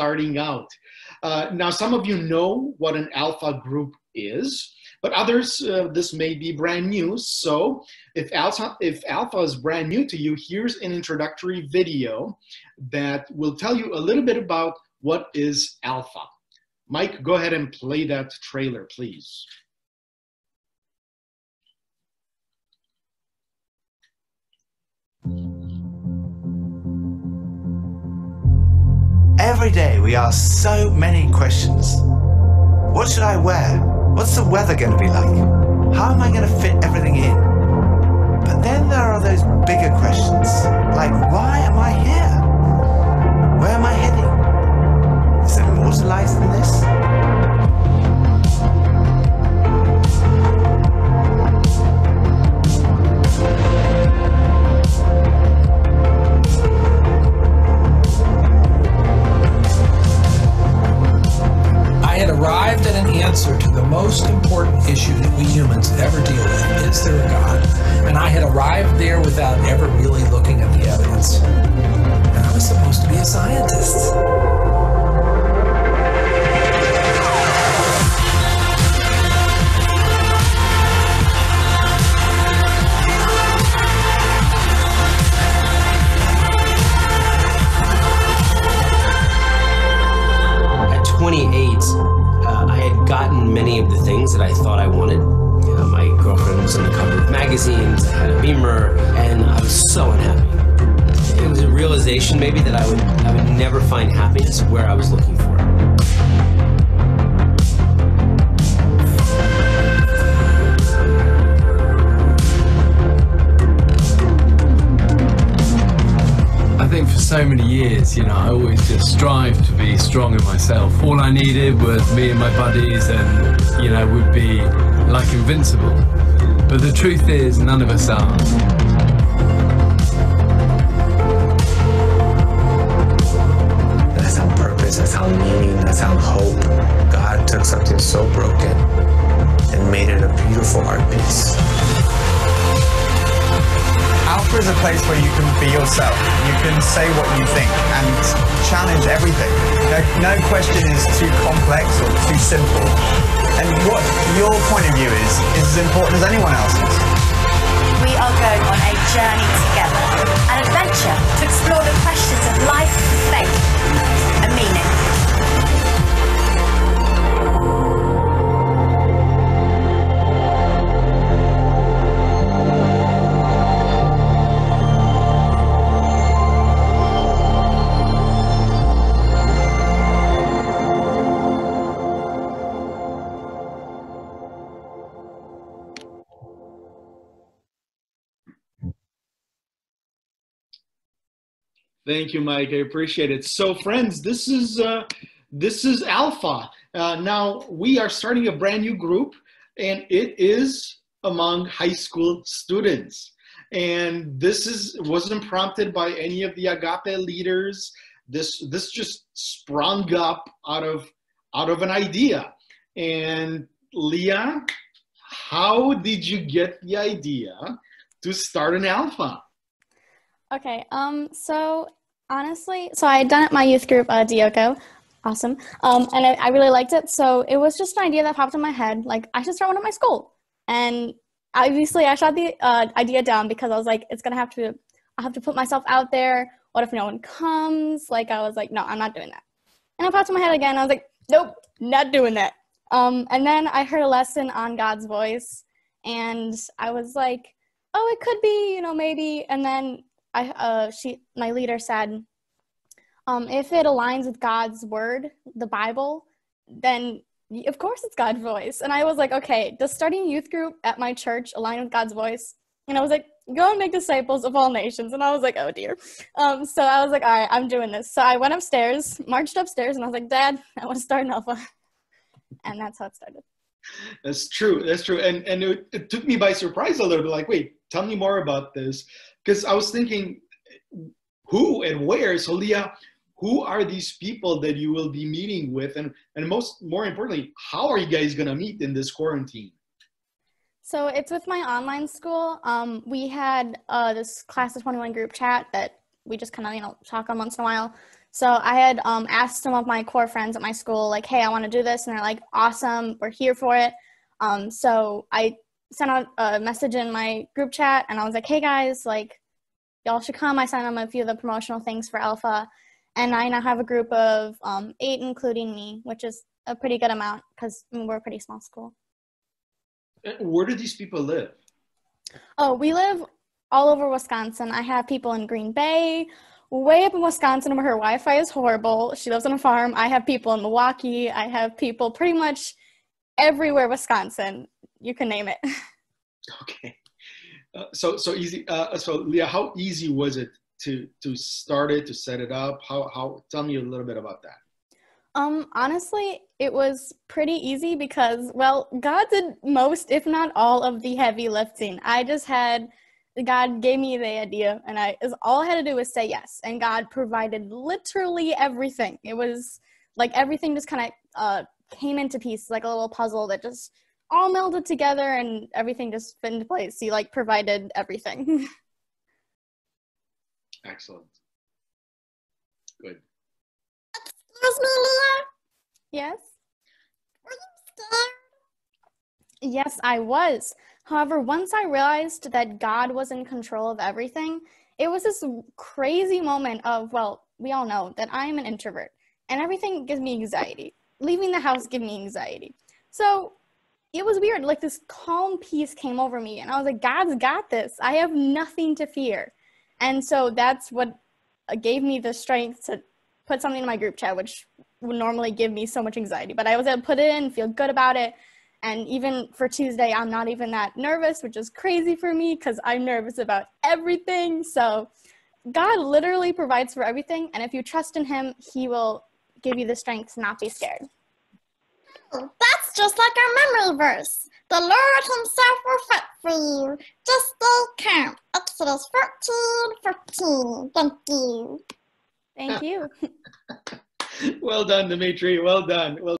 starting out. Now, some of you know what an alpha group is, but others, this may be brand new. So if alpha is brand new to you, here's an introductory video that will tell you a little bit about what is alpha. Mike, go ahead and play that trailer, please. Every day we ask so many questions. What should I wear? What's the weather going to be like? How am I going to fit everything in? But then there are those bigger questions, like why am I here? Where am I heading? Is there more to life than this? Arrived at an answer to the most important issue that we humans ever deal with: is there a God? And I had arrived there without ever really looking at the evidence. And I was supposed to be a scientist. At 28, gotten many of the things that I thought I wanted. You know, my girlfriend was on the cover of magazines, I had a Beamer, and I was so unhappy. It was a realization maybe that I would never find happiness where I was looking for it. I think for so many years, you know, I always just strived to be strong in myself. All I needed was me and my buddies, and, you know, would be like invincible. But the truth is, none of us are. That's our purpose, that's our meaning, that's our hope. God took something so broken and made it a beautiful art piece. Alpha is a place where you can be yourself. You can say what you think and challenge everything. No question is too complex or too simple. And what your point of view is as important as anyone else's. We are going on a journey together, an adventure to explore the questions of life, faith, and meaning. Thank you, Mike. I appreciate it. So, friends, this is Alpha. Now, we are starting a brand new group, and it is among high school students. And wasn't prompted by any of the Agape leaders. This just sprung up out of an idea. And Leah, how did you get the idea to start an Alpha? Okay. Honestly, I had done it at my youth group, Dioko. Awesome. And I really liked it. So it was just an idea that popped in my head. Like, I should start one at my school. And obviously I shot the idea down because I was like, I have to put myself out there. What if no one comes? Like, I was like, no, I'm not doing that. And it popped in my head again. I was like, nope, not doing that. And then I heard a lesson on God's voice. And I was like, oh, it could be, you know, maybe. And then my leader said, if it aligns with God's word, the Bible, then of course it's God's voice. And I was like, okay, does starting a youth group at my church align with God's voice? And I was like, go and make disciples of all nations. And I was like, oh dear. So I was like, all right, I'm doing this. So I went upstairs, marched upstairs, and I was like, Dad, I want to start an Alpha. And that's how it started. That's true. That's true. And it took me by surprise a little bit. Like, wait, tell me more about this. Because I was thinking, who and where? So Leah, who are these people that you will be meeting with? And more importantly, how are you guys going to meet in this quarantine? So it's with my online school. We had this class of 21 group chat that we just kind of, you know, talk on once in a while. So I had asked some of my core friends at my school, like, hey, I want to do this. And they're like, awesome, we're here for it. So I sent out a message in my group chat and I was like, hey guys, like, y'all should come. I sent them a few of the promotional things for Alpha. And I now have a group of 8, including me, which is a pretty good amount because we're a pretty small school. Where do these people live? Oh, we live all over Wisconsin. I have people in Green Bay, way up in Wisconsin where her Wi-Fi is horrible. She lives on a farm. I have people in Milwaukee. I have people pretty much everywhere, Wisconsin. You can name it. Okay. So easy. So Leah, how easy was it to start it, to set it up? How tell me a little bit about that. Honestly, it was pretty easy because, well, God did most, if not all, of the heavy lifting. I just had, God gave me the idea, and all I had to do was say yes, and God provided literally everything. It was like everything just kind of came into pieces, like a little puzzle that just all melded together, and everything just fit into place. He, like, provided everything. Excellent. Good. Yes? Were you scared? Yes, I was. However, once I realized that God was in control of everything, it was this crazy moment of, well, we all know that I am an introvert, and everything gives me anxiety. Leaving the house gives me anxiety. So it was weird. Like, this calm peace came over me, and I was like, God's got this. I have nothing to fear. And so that's what gave me the strength to put something in my group chat, which would normally give me so much anxiety, but I was able to put it in, feel good about it. And even for Tuesday, I'm not even that nervous, which is crazy for me because I'm nervous about everything. So God literally provides for everything. And if you trust in him, he will give you the strength to not be scared. Oh, that's just like our memory verse. The Lord himself will fight for you. Just stay calm. Exodus 14:14. Thank you. Thank you. Well done, Dimitri. Well done. Well